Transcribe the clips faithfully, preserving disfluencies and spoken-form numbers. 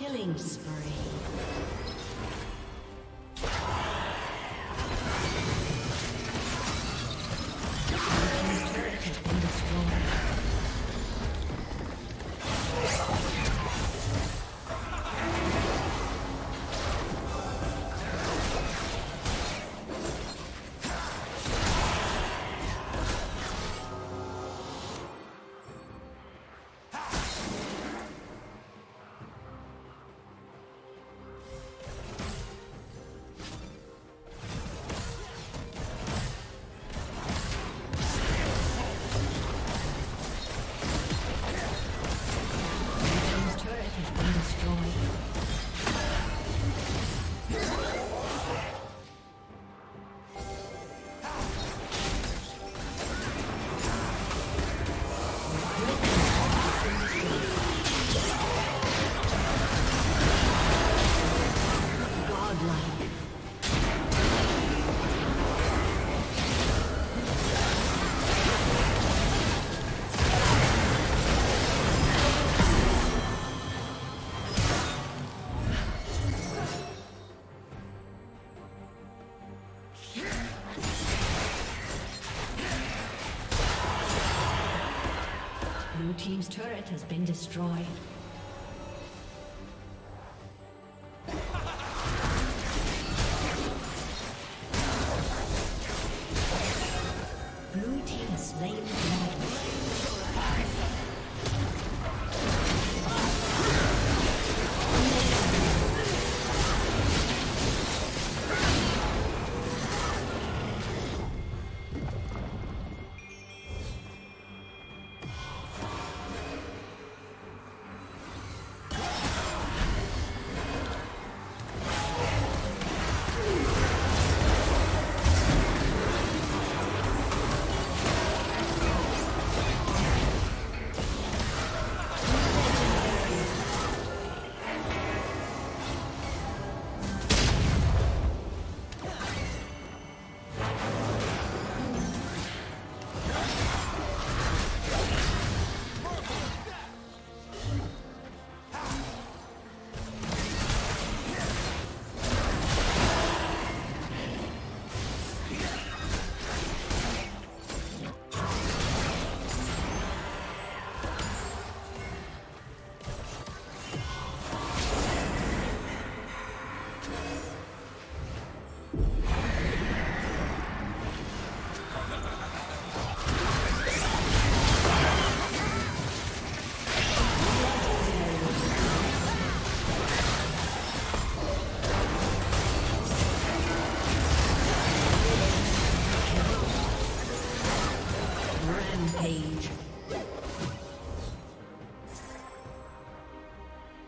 Killing spree. team's turret has been destroyed. Blue team has slain the dragon.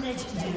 Legendary.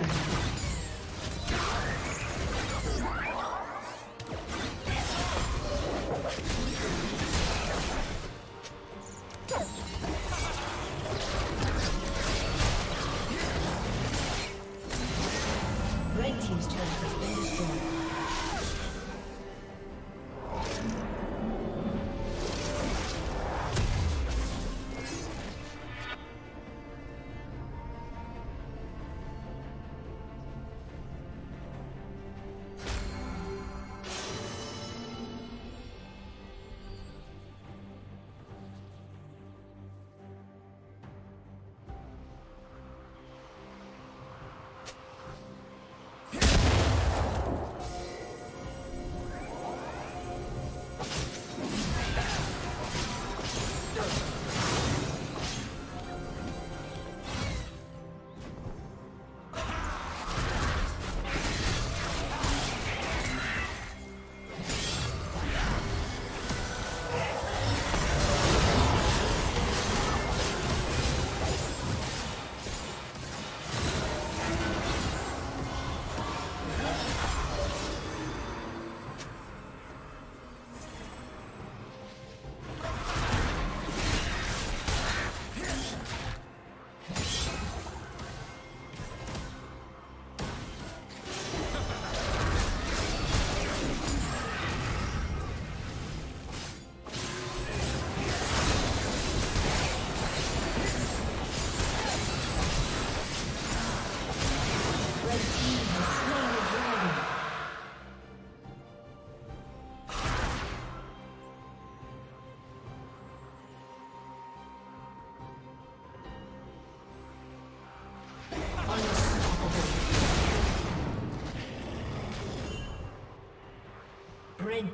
Red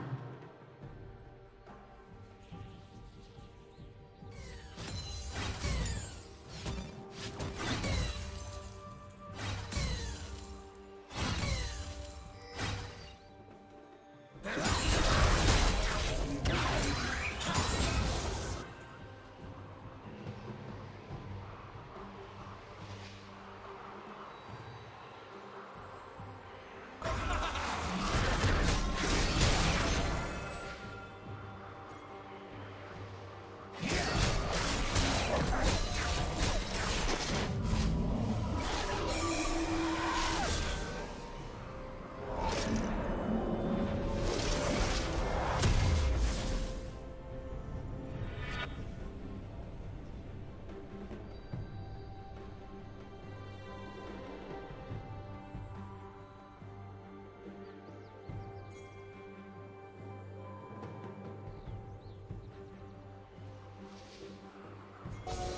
Thank you.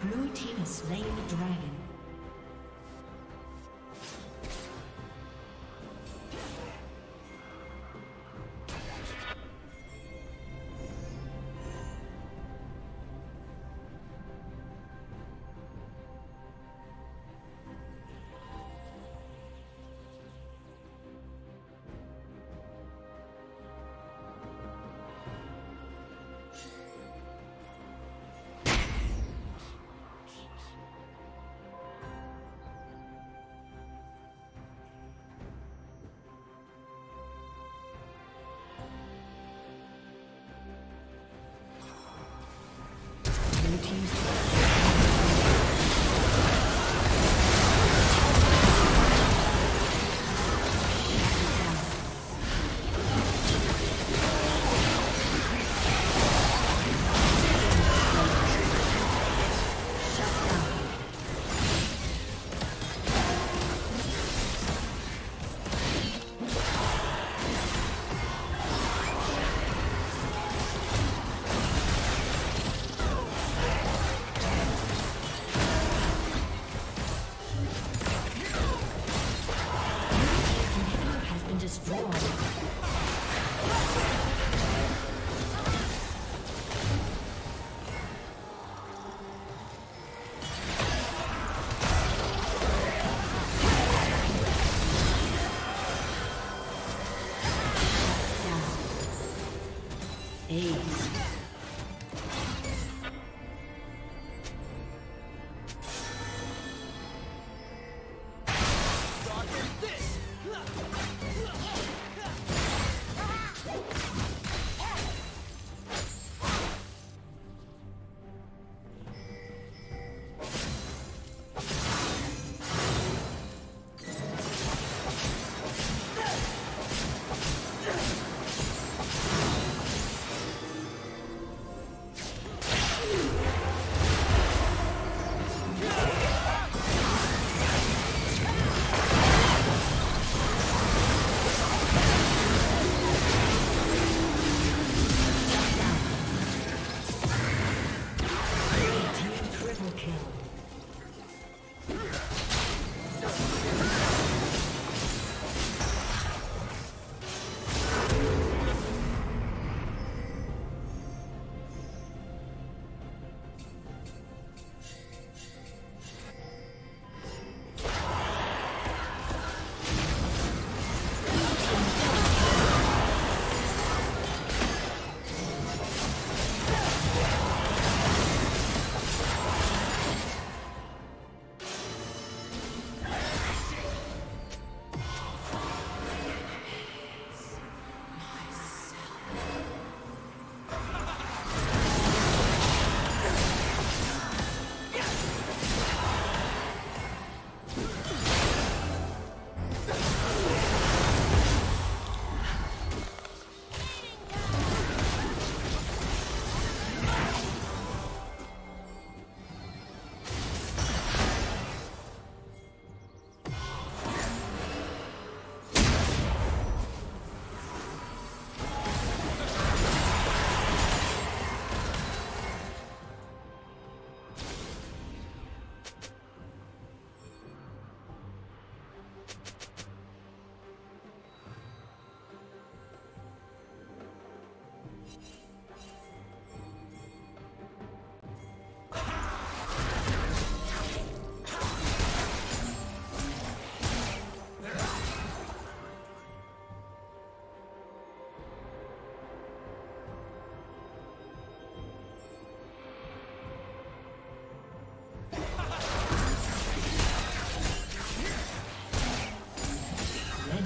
Blue team has slain the dragon. Teams.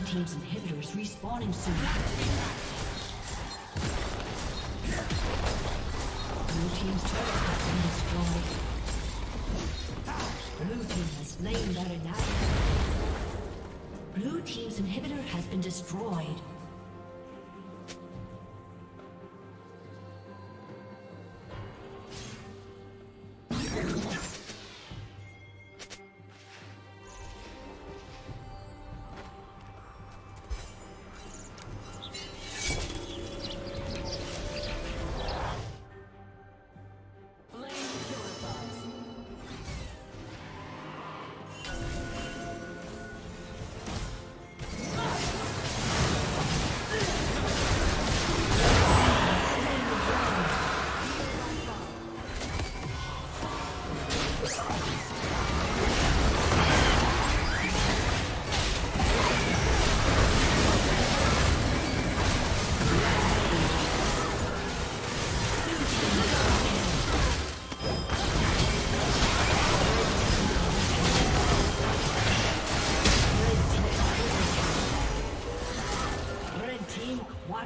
Team's inhibitor is respawning soon. Blue team's turret has been destroyed. Blue team has slain that annihilator. Blue team's inhibitor has been destroyed.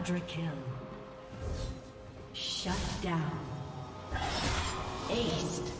Quadra kill. Shut down. Aced.